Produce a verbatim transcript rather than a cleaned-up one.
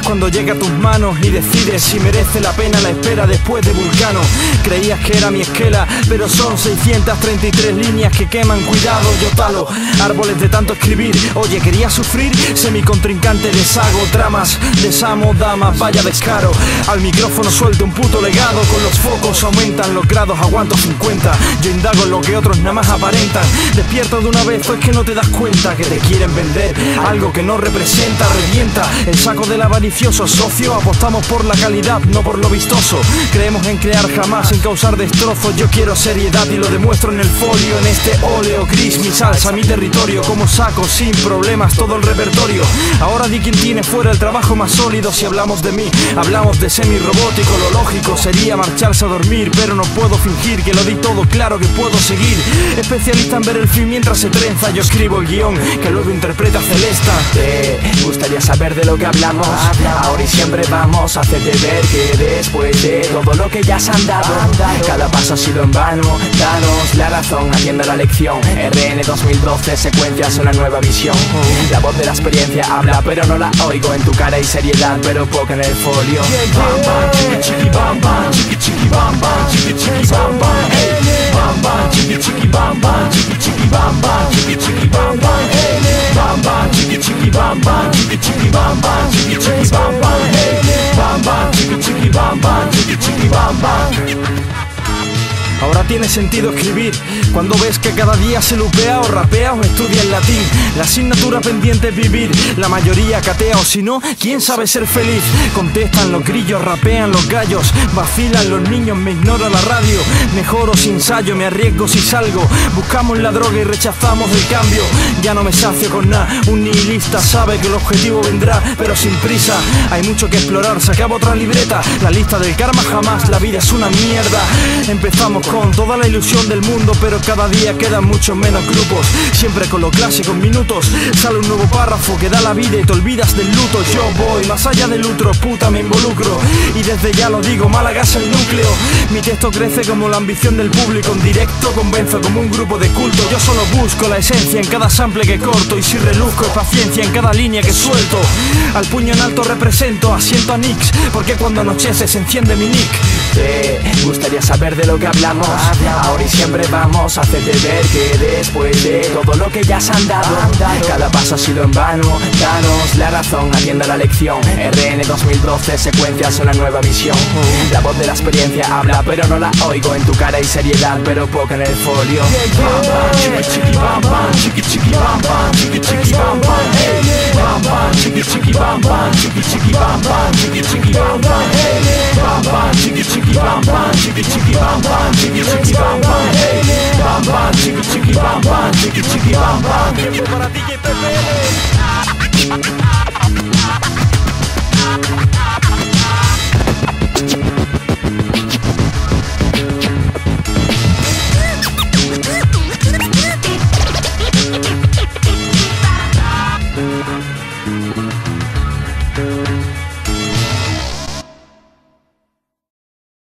sientes cuando llega a tus manos y decides si merece la pena la espera después de Vulcano. Creías que era mi esquela, pero son seiscientas treinta y tres líneas que queman. Cuidado, yo talo árboles de tanto escribir. Oye, quería sufrir, semicontrincante deshago tramas, desamo damas, vaya descaro. Al micrófono suelto un puto legado, con los focos aumentan los grados, aguanto cincuenta. Yo indago en lo que otros nada más aparentan. Despierta de una vez, pues que no te das cuenta que te quieren vender algo que no representa. Revienta el saco del avaricioso socio. Apostamos por la calidad, no por lo vistoso. Creemos en crear jamás, en causar destrozos. Yo quiero seriedad y lo demuestro en el folio, en este óleo gris, mi salsa, mi territorio. Como saco sin problemas todo el repertorio. Ahora di quién tiene fuera el trabajo más sólido. Si hablamos de mí, hablamos de semi-robótico. Lo lógico sería marcharse a dormir, pero no puedo fingir que lo di todo, claro que puedo seguir. Especialista en ver el fin mientras se trenza. Yo escribo el guión que luego interpreta Celesta. Te gustaría saber de lo que hablamos. Ahora y siempre vamos a hacerte ver que después de todo lo que ya se han dado, cada paso ha sido en vano. Danos la razón, atienda la lección. R N dos mil doce, secuencias, una nueva visión. La voz de la experiencia habla, pero no la oigo. En tu cara hay seriedad, pero poca en el folio. Bam, bam, chiqui, chiqui, bam, bam, chiqui, chiqui, bam, bam, chiqui, chiqui, bam, bam, hey. Bam, bam, chiqui, chiqui, bam, bam, chiqui, chiqui, bam, bam, chiqui, chiqui, bam, bam, hey. Bam, bam, chiqui, chiqui, bam, bam, chiqui, chiqui, bam, bam, chiqui, chiqui, bam, bam, hey. Bam, bam, chiqui, chiqui, bam, bam, chiqui, chiqui, bam, bam. Ahora tiene sentido escribir cuando ves que cada día se lupea o rapea o estudia el latín. La asignatura pendiente es vivir. La mayoría catea o si no, ¿quién sabe ser feliz? Contestan los grillos, rapean los gallos, vacilan los niños, me ignora la radio. Mejoro si ensayo, me arriesgo si salgo. Buscamos la droga y rechazamos el cambio. Ya no me sacio con nada, un nihilista sabe que el objetivo vendrá, pero sin prisa. Hay mucho que explorar, sacaba otra libreta. La lista del karma jamás, la vida es una mierda. Empezamos con toda la ilusión del mundo, pero cada día quedan muchos menos grupos. Siempre con los clásicos minutos sale un nuevo párrafo que da la vida y te olvidas del luto. Yo voy más allá del utro, puta me involucro, y desde ya lo digo, Málaga es el núcleo. Mi texto crece como la ambición del público. En directo convenzo como un grupo de culto. Yo solo busco la esencia en cada sample que corto, y si reluzco es paciencia en cada línea que suelto. Al puño en alto represento, asiento a Nick, porque cuando anochece se enciende mi Nick. Te gustaría saber de lo que hablamos. Ahora y siempre vamos a hacerte ver que después de todo lo que ya se han dado, cada paso ha sido en vano. Danos la razón, atienda la lección. R N dos mil doce, secuencias, una nueva visión. La voz de la experiencia habla, pero no la oigo. En tu cara hay seriedad, pero poca en el folio. Bam, bam, chiqui, chiqui, bam, bam, chiqui, chiqui, bam, bam, chiqui, chiqui, bam, bam, hey. Bam, bam, chiqui, chiqui, bam, bam, chiqui, chiqui, bam, bam, chiqui, chiqui, bam, bam, hey. Bam, bam, chiqui, chiqui, bam, bam, chiqui, chiqui, bam, bam, chiqui, chiqui, bam, bam, hey. Bam, bam, chiqui, chiqui, bam, bam, chiqui, chiqui, bam, bam.